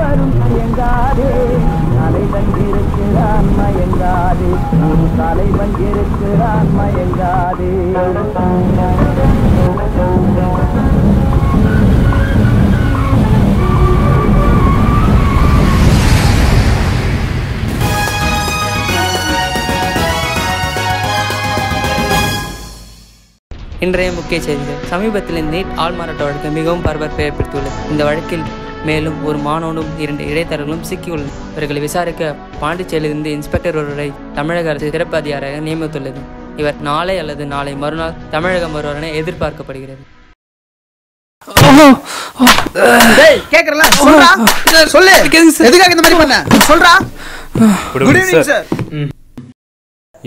வரும் மயங்காதே தலை வந்திருக்கிறான் மயங்காதே தலை வந்திருக்கிறான் மயங்காதே இன்றைய முக்கிய செய்திகள். சமீபத்தில் நீட் ஆள்மாறாட்ட வழக்கு மிகவும் பரபரப்பை ஏற்படுத்தியுள்ளது. இந்த வழக்கில் மேலும் ஒரு மாணவனும் 2 இடைத்தரகர்களும் சிக்கியுள்ளனர். இவர்களை விசாரிக்க பாண்டிச்சேரியிலிருந்து இன்ஸ்பெக்டர் ஒருவரை தமிழக அரசு சிறப்பு அதிகாரியாக நியமித்துள்ளது. இவர் நாளை அல்லது நாளை மறுநாள் தமிழகம் வருவார் என எதிர்பார்க்கப்படுகிறது.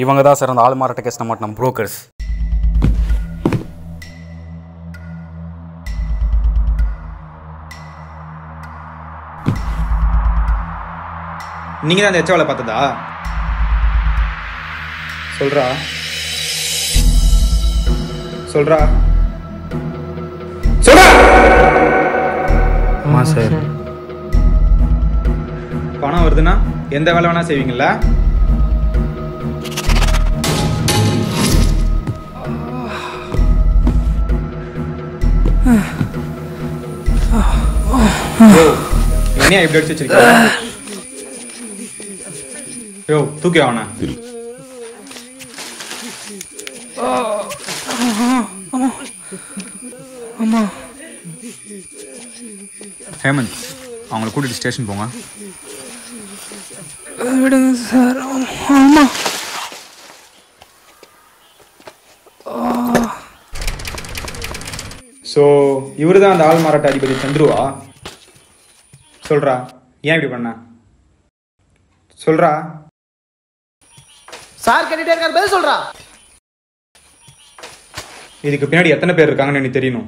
இவங்க தான் சார் அந்த ஆள்மாறாட்ட கேஸ் நம்ம புரோக்கர்ஸ். நீங்கள் தான் அந்த எச்சவாலை பார்த்ததா? சொல்றா சொல்றா சொல்றா. ஆமாம் சார். பணம் வருதுன்னா எந்த வேலை வேணா செய்வீங்களா? என்ன இப்படி அடிச்சு வச்சிருக்கீங்க? யோ தூக்கி ஆவனா அம்மா ஹேமந்த் அவங்களை கூட்டிட்டு ஸ்டேஷன் போங்க. விடுங்க சார். அம்மா ஸோ இவரு தான் அந்த ஆள்மாறாட்ட அதிபதி சந்துருவா? சொல்றா ஏன் இப்படி பண்ண? சொல்றா சார் கேட்டிட்டே இருக்காரு. பேர் சொல்றா. இதுக்கு பின்னாடி எத்தனை பேர் இருக்காங்கன்னு எனக்கு தெரியணும்.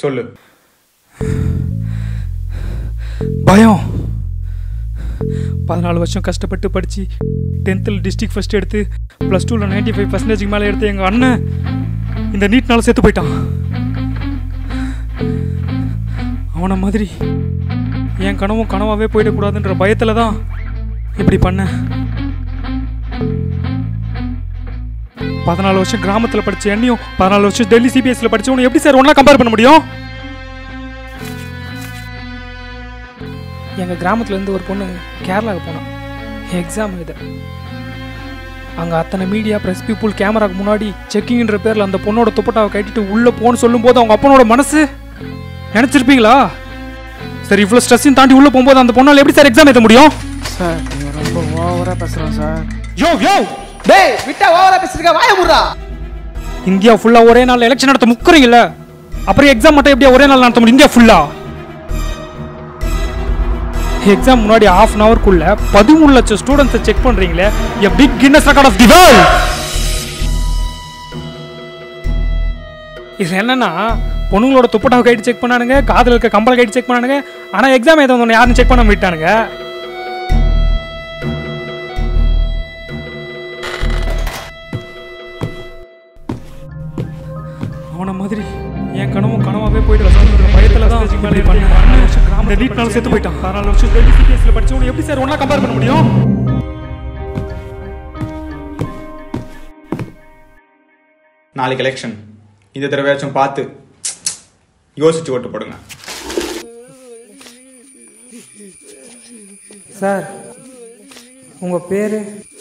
சொல்லு. பயம். 14 வருஷம் கஷ்டப்பட்டு படிச்சு 10th டிஸ்ட்ரிக்ட் ஃபர்ஸ்ட் எடுத்து பிளஸ் 2ல 95% மேலே எடுத்து எங்க அண்ணன் இந்த நீட்னால செத்து போயிட்டான். அவன மாதிரி என் கனவும் கனவாவே போயிடக்கூடாதுன்ற பயத்துல தான் இப்படி பண்ண. 14 வருஷம் கிராமத்தில் படிச்ச என்னையும் 14 வருஷம் டெல்லி சிபிஎஸ்ல படிச்சவனும் எப்படி சார் ஒன்னா கம்பேர் பண்ண முடியும்? எங்க கிராமத்துல இருந்து ஒரு பொண்ணு கேரளாவுக்கு போனான் எக்ஸாம் எழுத. அங்க அத்தனை மீடியா பிரஸ் பீப்புள் கேமராக்கு முன்னாடி செக்கிங்ன்ற பேர்ல அந்த பொண்ணோட துப்பட்டாவை கட்டிட்டு உள்ள போன்னு சொல்லும் போது அவங்க அப்பனோட மனசு நினைச்சிருப்பீங்களா சார்? இவ்வளவு ஸ்ட்ரெஸ்ஸையும் தாண்டி உள்ள போகும்போது அந்த பொண்ணால எப்படி சார் எக்ஸாம் எழுத முடியும்? சார் நீங்க ரொம்ப ஓவரா பேசுறீங்க சார். யோ யோ டேய் விட்டா ஓவரா பேசிருக்க வாயை மூடுடா. இந்தியா ஃபுல்லா ஒரே நாள் எலெக்ஷன் நடத்த முக்குறீங்க இல்ல, அப்புறம் எக்ஸாம் மட்டும் எப்படியா ஒரே நாள் நடத்த முடியும்? இந்தியா ஃபுல்லா எக்ஸாம் முன்னாடி half an hour குள்ள 13 லட்சம் ஸ்டூடண்ட்ஸை செக் பண்றீங்களே, a big Guinness record of the world. இது என்னன்னா பொண்ணுங்களோட துப்பட்டாவை கைடு செக் பண்ணானுங்க, காதுல இருக்க கம்பள கைடு செக் பண்ணானுங்க, ஆனா எக்ஸாம் ஏதோ ஒன்னு யாரும் செக் பண்ண விட்டானுங்க. மாதிரி என் கனவும் கனவாவே போயிட்டு பயத்துல தான் கிராமத்தில் செத்து போயிட்டான். 14 வருஷம் டெல்லி சிபிஎஸ்ல படிச்சவங்க எப்படி சார் ஒன்னா கம்பேர் பண்ண முடியும்? நாளைக்கு எலெக்ஷன், இந்த தடவையாச்சும் பார்த்து யோசிச்சு ஓட்டு போடுங்க சார். உங்க பேரு